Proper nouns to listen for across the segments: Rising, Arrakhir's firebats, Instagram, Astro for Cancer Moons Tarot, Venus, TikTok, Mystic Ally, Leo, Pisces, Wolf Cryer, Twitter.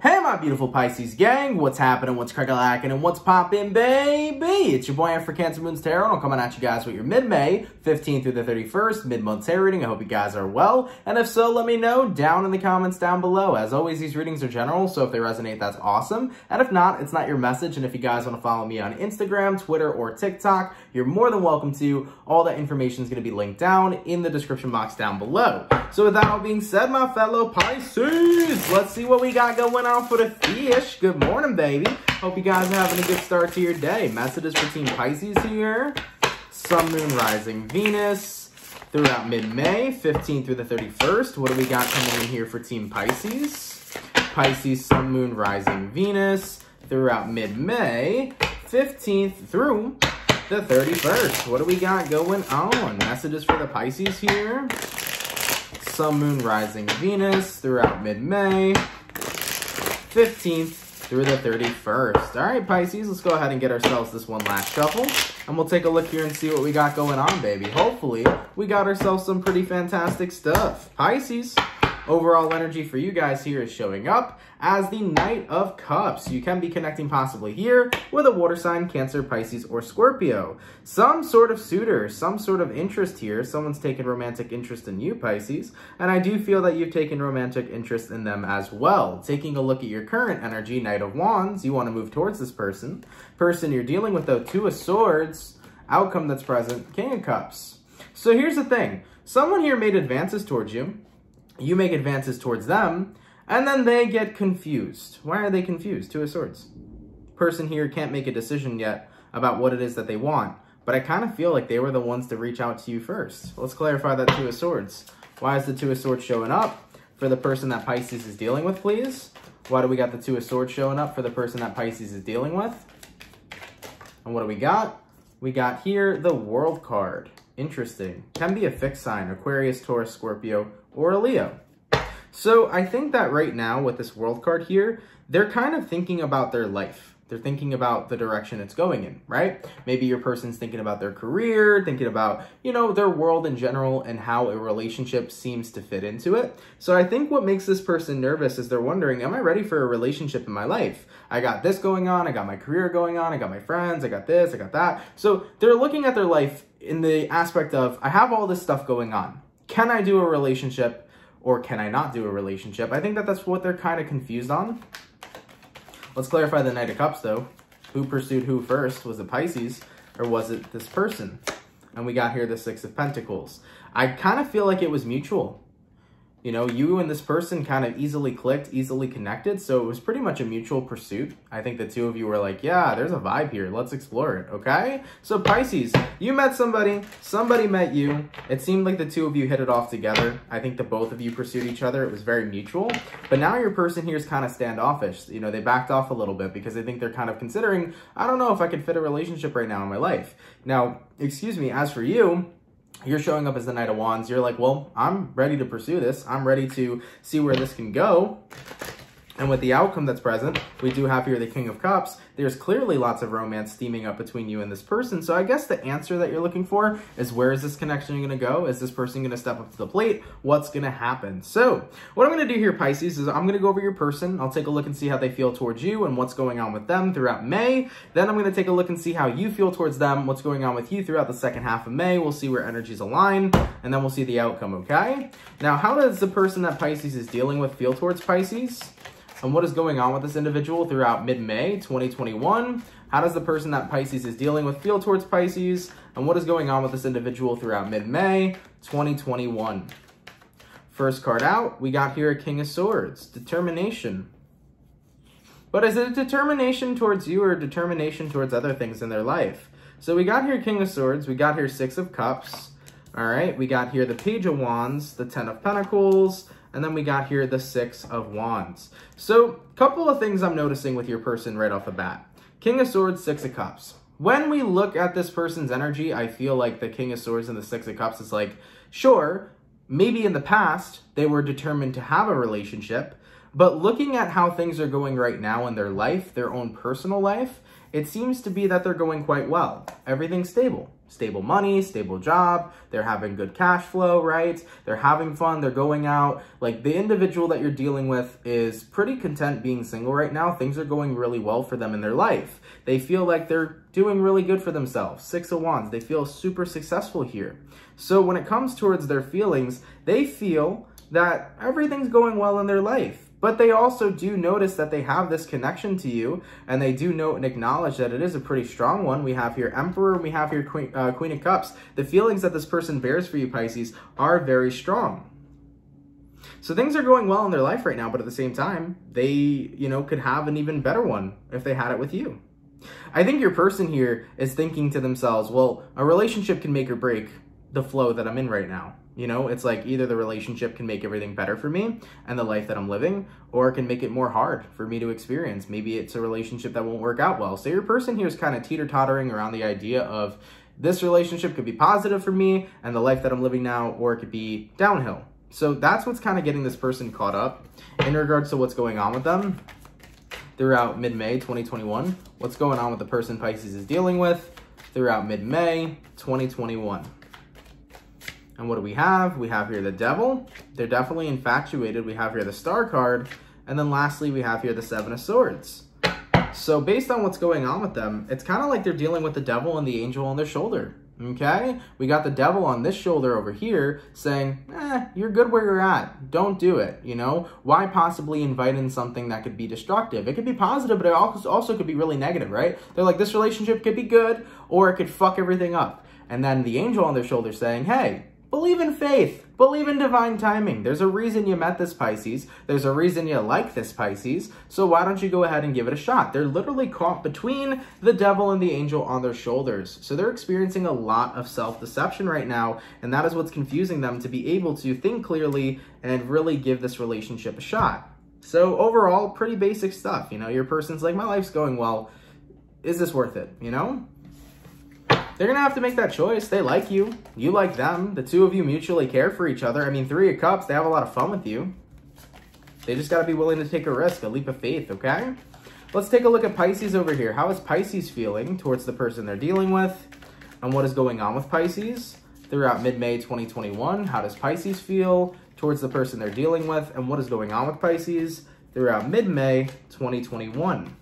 Hey my beautiful Pisces gang, what's happening, what's crackalackin', and what's poppin', baby? It's your boy Astro for Cancer Moons Tarot, and I'm coming at you guys with your mid-May, 15th through the 31st, mid-month tarot reading. I hope you guys are well, and if so, let me know down in the comments down below. As always, these readings are general, so if they resonate, that's awesome, and if not, it's not your message. And if you guys want to follow me on Instagram, Twitter, or TikTok, you're more than welcome to. All that information is going to be linked down in the description box down below. So with that all being said, my fellow Pisces, let's see what we got going on for the fish. Good morning, baby. Hope you guys are having a good start to your day. Messages for Team Pisces here. Sun, Moon, Rising, Venus throughout mid-May, 15th through the 31st. What do we got coming in here for Team Pisces? Pisces, Sun, Moon, Rising, Venus throughout mid-May, 15th through the 31st. What do we got going on? Messages for the Pisces here. Sun, Moon, Rising, Venus throughout mid-May, 15th through the 31st. All right, Pisces, let's go ahead and get ourselves this one last shuffle, and we'll take a look here and see what we got going on, baby. Hopefully, we got ourselves some pretty fantastic stuff. Pisces, overall energy for you guys here is showing up as the Knight of Cups. You can be connecting possibly here with a water sign, Cancer, Pisces, or Scorpio. Some sort of suitor, some sort of interest here. Someone's taken romantic interest in you, Pisces, and I do feel that you've taken romantic interest in them as well. Taking a look at your current energy, Knight of Wands, you want to move towards this person. Person you're dealing with, though, Two of Swords, outcome that's present, King of Cups. So here's the thing. Someone here made advances towards you. You make advances towards them, and then they get confused. Why are they confused? Two of Swords. Person here can't make a decision yet about what it is that they want, but I kind of feel like they were the ones to reach out to you first. Let's clarify that Two of Swords. Why is the Two of Swords showing up for the person that Pisces is dealing with, please? Why do we got the Two of Swords showing up for the person that Pisces is dealing with? And what do we got? We got here the World card. Interesting. Can be a fixed sign, Aquarius, Taurus, Scorpio, or a Leo. So I think that right now with this World card here, they're kind of thinking about their life. They're thinking about the direction it's going in, right? Maybe your person's thinking about their career, thinking about, you know, their world in general and how a relationship seems to fit into it. So I think what makes this person nervous is they're wondering, am I ready for a relationship in my life? I got this going on, I got my career going on, I got my friends, I got this, I got that. So they're looking at their life in the aspect of, I have all this stuff going on. Can I do a relationship or can I not do a relationship? I think that that's what they're kind of confused on. Let's clarify the Knight of Cups, though. Who pursued who first? Was it Pisces or was it this person? And we got here the Six of Pentacles. I kind of feel like it was mutual. You know, you and this person kind of easily clicked, easily connected. So it was pretty much a mutual pursuit. I think the two of you were like, yeah, there's a vibe here. Let's explore it, okay? So Pisces, you met somebody, somebody met you. It seemed like the two of you hit it off together. I think the both of you pursued each other. It was very mutual. But now your person here is kind of standoffish. You know, they backed off a little bit because they think they're kind of considering, I don't know if I could fit a relationship right now in my life. Now, excuse me, as for you, you're showing up as the Knight of Wands. You're like, well, I'm ready to pursue this. I'm ready to see where this can go. And with the outcome that's present, we do have here the King of Cups. There's clearly lots of romance steaming up between you and this person. So I guess the answer that you're looking for is, where is this connection going to go? Is this person going to step up to the plate? What's going to happen? So what I'm going to do here, Pisces, is I'm going to go over your person. I'll take a look and see how they feel towards you and what's going on with them throughout May. Then I'm going to take a look and see how you feel towards them, what's going on with you throughout the second half of May. We'll see where energies align, and then we'll see the outcome, okay? Now, how does the person that Pisces is dealing with feel towards Pisces? And what is going on with this individual throughout mid-May 2021? How does the person that Pisces is dealing with feel towards Pisces? And what is going on with this individual throughout mid-May 2021? First card out, we got here a King of Swords, determination. But is it a determination towards you or a determination towards other things in their life? So we got here King of Swords, we got here Six of Cups. All right, we got here the Page of Wands, the Ten of Pentacles, and then we got here the Six of Wands. So a couple of things I'm noticing with your person right off the bat. King of Swords, Six of Cups. When we look at this person's energy, I feel like the King of Swords and the Six of Cups is like, sure, maybe in the past they were determined to have a relationship, But looking at how things are going right now in their life, their own personal life, it seems to be that they're going quite well. Everything's stable. Stable money, stable job, they're having good cash flow, right? They're having fun, they're going out. Like, the individual that you're dealing with is pretty content being single right now. Things are going really well for them in their life. They feel like they're doing really good for themselves. Six of Wands, they feel super successful here. So when it comes towards their feelings, they feel that everything's going well in their life. But they also do notice that they have this connection to you, and they do note and acknowledge that it is a pretty strong one. We have here Emperor, and we have here Queen of Cups. The feelings that this person bears for you, Pisces, are very strong. So things are going well in their life right now, but at the same time, they, you know, could have an even better one if they had it with you. I think your person here is thinking to themselves, well, a relationship can make or break the flow that I'm in right now. You know, it's like either the relationship can make everything better for me and the life that I'm living, or it can make it more hard for me to experience. Maybe it's a relationship that won't work out well. So your person here is kind of teeter-tottering around the idea of this relationship could be positive for me and the life that I'm living now, or it could be downhill. So that's what's kind of getting this person caught up in regards to what's going on with them throughout mid-May 2021. What's going on with the person Pisces is dealing with throughout mid-May 2021. And what do we have? We have here the Devil. They're definitely infatuated. We have here the Star card. And then lastly, we have here the Seven of Swords. So based on what's going on with them, it's kind of like they're dealing with the Devil and the Angel on their shoulder. Okay? We got the Devil on this shoulder over here saying, you're good where you're at. Don't do it. You know, why possibly invite in something that could be destructive? It could be positive, but it also could be really negative, right? They're like, this relationship could be good or it could fuck everything up. And then the Angel on their shoulder saying, hey, believe in faith. Believe in divine timing. There's a reason you met this Pisces. There's a reason you like this Pisces. So why don't you go ahead and give it a shot? They're literally caught between the Devil and the Angel on their shoulders. So they're experiencing a lot of self-deception right now. And that is what's confusing them to be able to think clearly and really give this relationship a shot. So overall, pretty basic stuff. You know, your person's like, my life's going well. Is this worth it? You know? They're going to have to make that choice. They like you. You like them. The two of you mutually care for each other. I mean, Three of Cups, they have a lot of fun with you. They just got to be willing to take a risk, a leap of faith, okay? Let's take a look at Pisces over here. How is Pisces feeling towards the person they're dealing with? And what is going on with Pisces throughout mid-May 2021? How does Pisces feel towards the person they're dealing with? And what is going on with Pisces throughout mid-May 2021?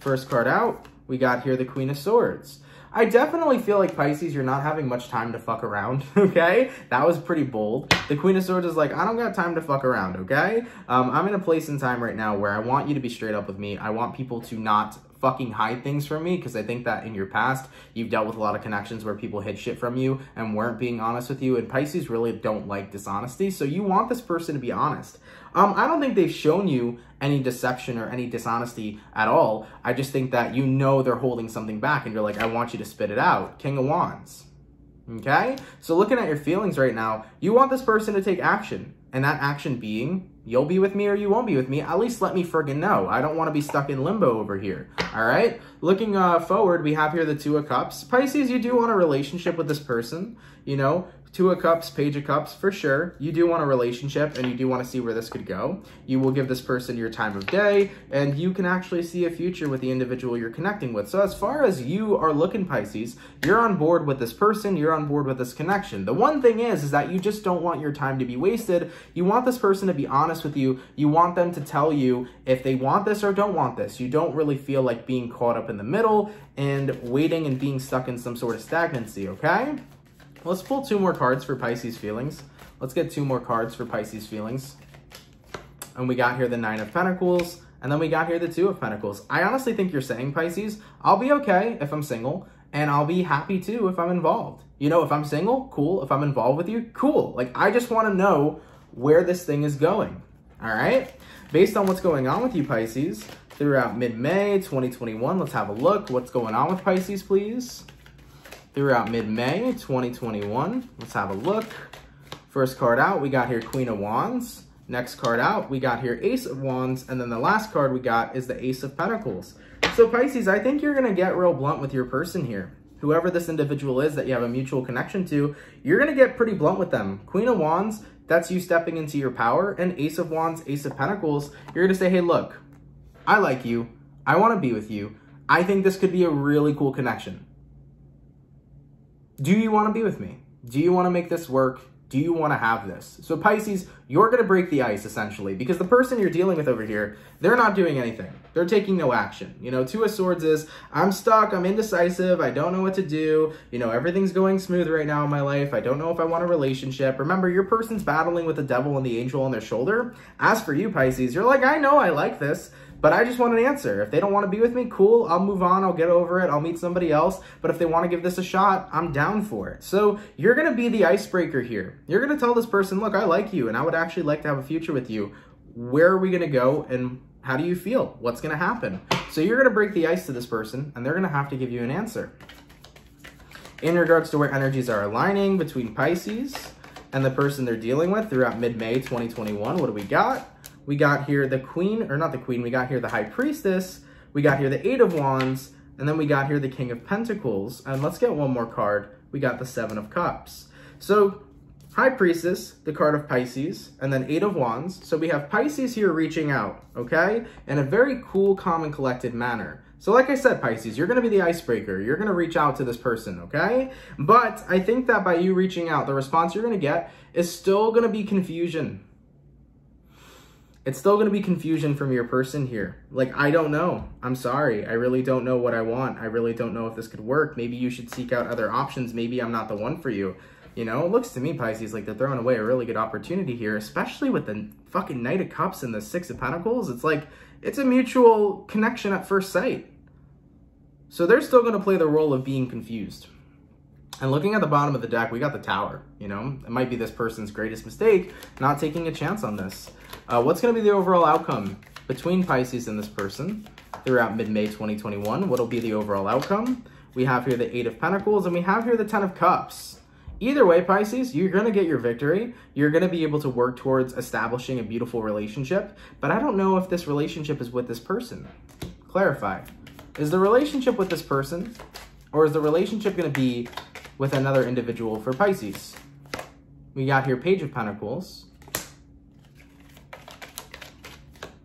First card out, we got here the Queen of Swords. I definitely feel like, Pisces, you're not having much time to fuck around, okay? That was pretty bold. The Queen of Swords is like, I don't got time to fuck around, okay? I'm in a place in time right now where I want you to be straight up with me. I want people to not fucking hide things from me, because I think that in your past, you've dealt with a lot of connections where people hid shit from you and weren't being honest with you, and Pisces really don't like dishonesty, so you want this person to be honest. I don't think they've shown you any deception or any dishonesty at all. I just think that you know they're holding something back and you're like, I want you to spit it out. King of Wands. Okay? So looking at your feelings right now, you want this person to take action. And that action being, you'll be with me or you won't be with me. At least let me friggin' know. I don't want to be stuck in limbo over here. All right? Looking forward, we have here the Two of Cups. Pisces, you do want a relationship with this person, you know? Two of Cups, Page of Cups, for sure. You do want a relationship and you do want to see where this could go. You will give this person your time of day and you can actually see a future with the individual you're connecting with. So as far as you are looking, Pisces, you're on board with this person, you're on board with this connection. The one thing is that you just don't want your time to be wasted. You want this person to be honest with you. You want them to tell you if they want this or don't want this. You don't really feel like being caught up in the middle and waiting and being stuck in some sort of stagnancy, okay? Let's pull two more cards for Pisces feelings. Let's get two more cards for Pisces feelings. And we got here the Nine of Pentacles. And then we got here the Two of Pentacles. I honestly think you're saying, Pisces, I'll be okay if I'm single. And I'll be happy too if I'm involved. You know, if I'm single, cool. If I'm involved with you, cool. Like, I just want to know where this thing is going. All right? Based on what's going on with you, Pisces, throughout mid-May 2021, let's have a look. What's going on with Pisces, please? Throughout mid-May 2021. Let's have a look. First card out, we got here Queen of Wands. Next card out, we got here Ace of Wands. And then the last card we got is the Ace of Pentacles. So Pisces, I think you're going to get real blunt with your person here. Whoever this individual is that you have a mutual connection to, you're going to get pretty blunt with them. Queen of Wands, That's you stepping into your power. And Ace of Wands, Ace of Pentacles, you're gonna say, hey, look, I like you. I wanna be with you. I think this could be a really cool connection. Do you wanna be with me? Do you wanna make this work? Do you wanna have this? So Pisces, you're gonna break the ice essentially, because the person you're dealing with over here, they're not doing anything. They're taking no action. You know, Two of Swords is, I'm stuck, I'm indecisive, I don't know what to do. You know, everything's going smooth right now in my life. I don't know if I want a relationship. Remember, your person's battling with the devil and the angel on their shoulder. As for you, Pisces, you're like, I know I like this, but I just want an answer. If they don't want to be with me, cool, I'll move on, I'll get over it, I'll meet somebody else. But if they want to give this a shot, I'm down for it. So you're going to be the icebreaker here. You're going to tell this person, look, I like you, and I would actually like to have a future with you. Where are we going to go, and how do you feel? What's going to happen? So you're going to break the ice to this person, and they're going to have to give you an answer. In regards to where energies are aligning between Pisces and the person they're dealing with throughout mid-May 2021, what do we got? We got here the Queen, or not the Queen, we got here the High Priestess, we got here the Eight of Wands, and then we got here the King of Pentacles. And let's get one more card. We got the Seven of Cups. So High Priestess, the card of Pisces, and then Eight of Wands. So we have Pisces here reaching out, okay? In a very cool, calm, and collected manner. So like I said, Pisces, you're going to be the icebreaker. You're going to reach out to this person, okay? But I think that by you reaching out, the response you're going to get is still going to be confusion. It's still going to be confusion from your person here. Like, I don't know. I'm sorry. I really don't know what I want. I really don't know if this could work. Maybe you should seek out other options. Maybe I'm not the one for you. You know, it looks to me, Pisces, like they're throwing away a really good opportunity here, especially with the fucking Knight of Cups and the Six of Pentacles. It's like, it's a mutual connection at first sight. So they're still going to play the role of being confused. And looking at the bottom of the deck, we got the Tower. You know, it might be this person's greatest mistake, not taking a chance on this. What's going to be the overall outcome between Pisces and this person throughout mid-May 2021? What'll be the overall outcome? We have here the Eight of Pentacles, and we have here the Ten of Cups. Either way, Pisces, you're going to get your victory. You're going to be able to work towards establishing a beautiful relationship, but I don't know if this relationship is with this person. Clarify. Is the relationship with this person, or is the relationship going to be with another individual for Pisces? We got here Page of Pentacles,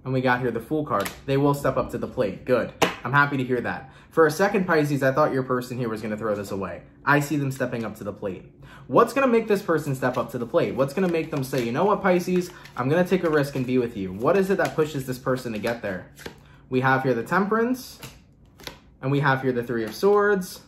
and we got here the Fool card. They will step up to the plate. Good. I'm happy to hear that. For a second, Pisces, I thought your person here was going to throw this away. I see them stepping up to the plate. What's going to make this person step up to the plate? What's going to make them say, you know what, Pisces, I'm going to take a risk and be with you? What is it that pushes this person to get there? We have here the Temperance, and we have here the Three of Swords,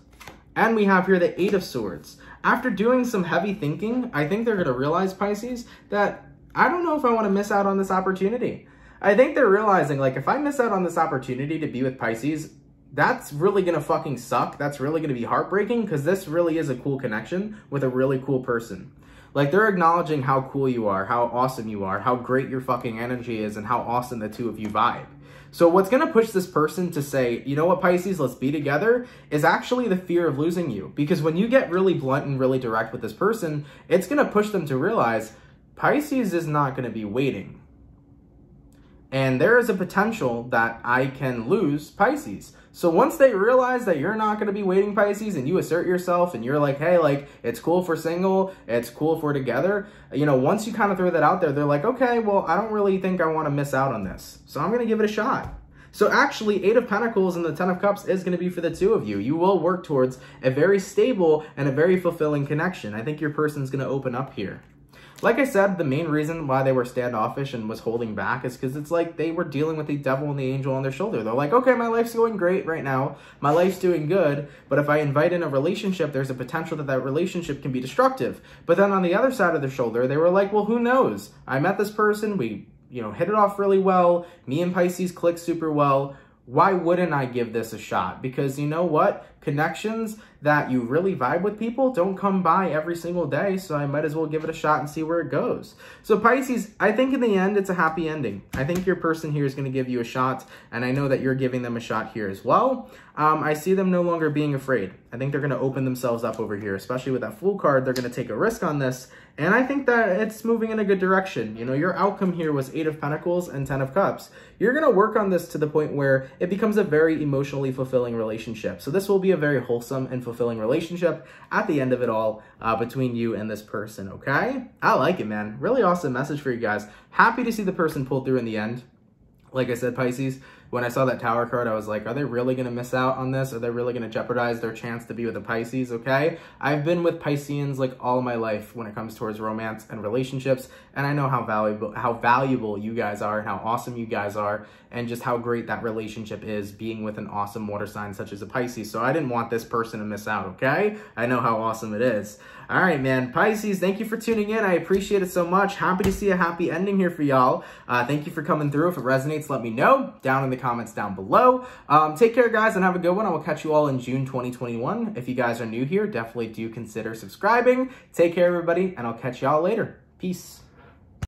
and we have here the Eight of Swords. After doing some heavy thinking, I think they're going to realize, Pisces, that I don't know if I want to miss out on this opportunity. I think they're realizing, like, if I miss out on this opportunity to be with Pisces, that's really gonna fucking suck. That's really gonna be heartbreaking, because this really is a cool connection with a really cool person. Like, they're acknowledging how cool you are, how awesome you are, how great your fucking energy is, and how awesome the two of you vibe. So what's gonna push this person to say, you know what, Pisces, let's be together, is actually the fear of losing you. Because when you get really blunt and really direct with this person, it's gonna push them to realize Pisces is not gonna be waiting. And there is a potential that I can lose Pisces. So once they realize that you're not going to be waiting, Pisces, and you assert yourself and you're like, hey, like, it's cool if we're single, it's cool if we're together. You know, once you kind of throw that out there, they're like, okay, well, I don't really think I want to miss out on this. So I'm going to give it a shot. So actually, Eight of Pentacles and the Ten of Cups is going to be for the two of you. You will work towards a very stable and a very fulfilling connection. I think your person's going to open up here. Like I said, the main reason why they were standoffish and was holding back is because it's like they were dealing with the devil and the angel on their shoulder. They're like, okay, my life's going great right now. My life's doing good. But if I invite in a relationship, there's a potential that that relationship can be destructive. But then on the other side of their shoulder, they were like, well, who knows? I met this person. We, you know, hit it off really well. Me and Pisces clicked super well. Why wouldn't I give this a shot? Because you know what? Connections that you really vibe with people don't come by every single day, so I might as well give it a shot and see where it goes. So Pisces, I think in the end, it's a happy ending. I think your person here is going to give you a shot, and I know that you're giving them a shot here as well. I see them no longer being afraid. I think they're going to open themselves up over here, especially with that Fool card. They're going to take a risk on this. And I think that it's moving in a good direction. You know, your outcome here was 8 of Pentacles and 10 of Cups. You're going to work on this to the point where it becomes a very emotionally fulfilling relationship. So this will be a very wholesome and fulfilling relationship at the end of it all between you and this person, okay? I like it, man. Really awesome message for you guys. Happy to see the person pull through in the end. Like I said, Pisces, when I saw that Tower card, I was like, are they really going to miss out on this? Are they really going to jeopardize their chance to be with a Pisces, okay? I've been with Pisceans like all my life when it comes towards romance and relationships, and I know how valuable you guys are and how awesome you guys are and just how great that relationship is being with an awesome water sign such as a Pisces. So I didn't want this person to miss out, okay? I know how awesome it is. All right, man. Pisces, thank you for tuning in. I appreciate it so much. Happy to see a happy ending here for y'all. Thank you for coming through. If it resonates, let me know down in the comments down below. Take care, guys, and have a good one. I will catch you all in June 2021. If you guys are new here, definitely do consider subscribing. Take care, everybody, and I'll catch y'all later. Peace.